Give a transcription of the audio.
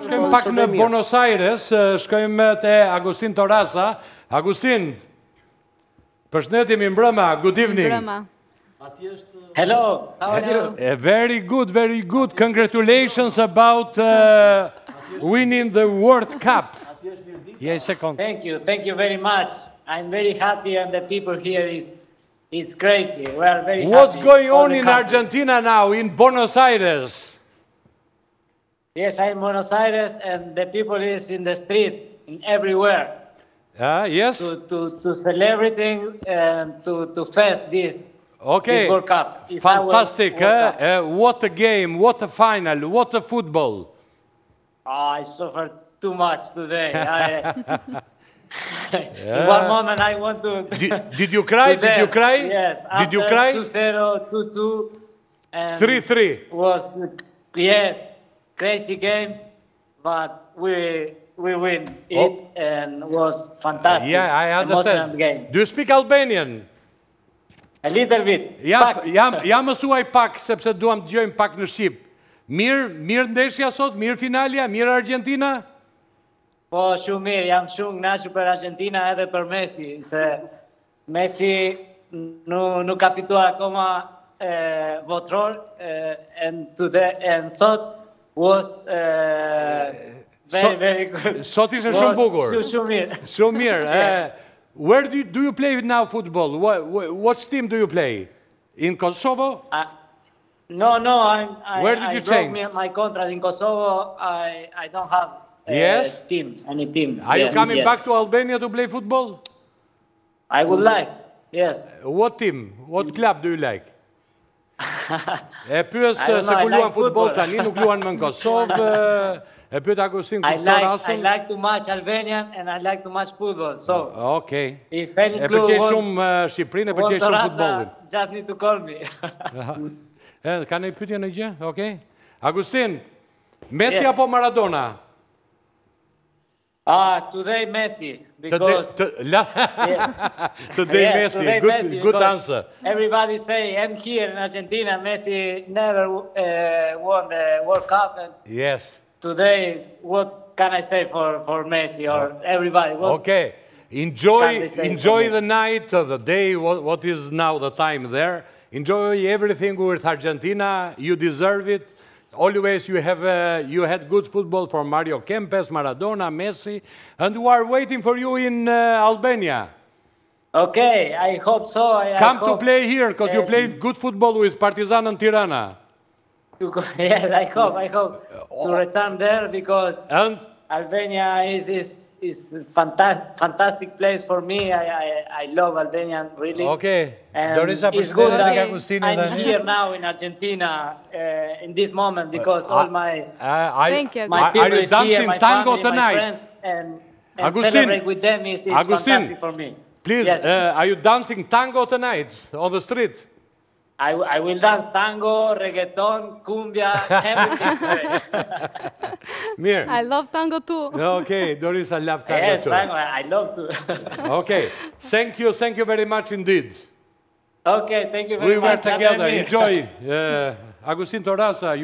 Shkojmë pak në Buenos Aires, shkojmë te Agustin Torassa. Agustin, përshëndetje, mbrëma, good evening. Hello, how are you? Very good, very good. Congratulations about winning the World Cup. Thank you very much. I'm very happy and the people here is crazy. We are very happy. What's going on in Argentina now, in Buenos Aires? Yes, I'm in Buenos Aires, and the people is in the street, in everywhere. Yes. To celebrate and to fest this. Okay. This World Cup. It's fantastic. World Cup. What a game! What a final! What a football! I suffered too much today. In one moment, I want to. Did you cry? Did you cry? Yes. Did you cry? 2-0, 2-2, and 3-3. Was yes. Crazy game, but we win it and was fantastic. Yeah, I understand. Game. Do you speak Albanian? A little bit. Ja mësuaj pak sepse duam dëgjojmë pak në shqip. Mirë ndeshja sot, mirë finalja, mirë Argentina. Po shumë mirë, jam shumë kënaqur për Argentina edhe për Messi, se Messi nuk ka fituar akoma votror and sot was very good. Sot ishte shumë bukur. Shumë mirë. Shumë mirë. Where do you play now football? What team do you play? In Kosovo? No. I broke my contract in Kosovo. I don't have any team. Are you coming back to Albania to play football? I would like, yes. What team? What club do you like? E pyes se ku luan futboll tani, nuk luan më në Kosovë. E pyet Agustin Torassa. I like too much Albanian and I like too much football. So okay. If any club wants, e pëlqej shumë Shqipërinë, e pëlqej shumë futbollin. Just need to call me. Ka ndonjë pyetje në gjë? Okay. Agustin, Messi apo Maradona? Today Messi, because today Messi. Good answer. Everybody say, and here in Argentina, Messi never won the World Cup. And yes. Today, what can I say for Messi or everybody? Okay, enjoy the night, the day. What is now the time there? Enjoy everything with Argentina. You deserve it. Always you had good football from Mario Kempes, Maradona, Messi, and we are waiting for you in Albania. Okay, I hope so. Come to play here, because you played good football with Partizan and Tirana. Yes, I hope to return there, because Albania is a fantastic place for me. I love Albania, really. Okay. And it's good that I'm here now in Argentina in this moment, because all my people is here, my family, my friends, and celebrate with them is fantastic for me. Please, are you dancing tango tonight on the street? I will dance tango, reggaeton, cumbia, everything. Mir. I love tango too. Okay, Doris, I love tango too. Yes, tango, I love too. Okay, thank you very much indeed. Okay, thank you very much. We were together, enjoy. Agustin Torassa.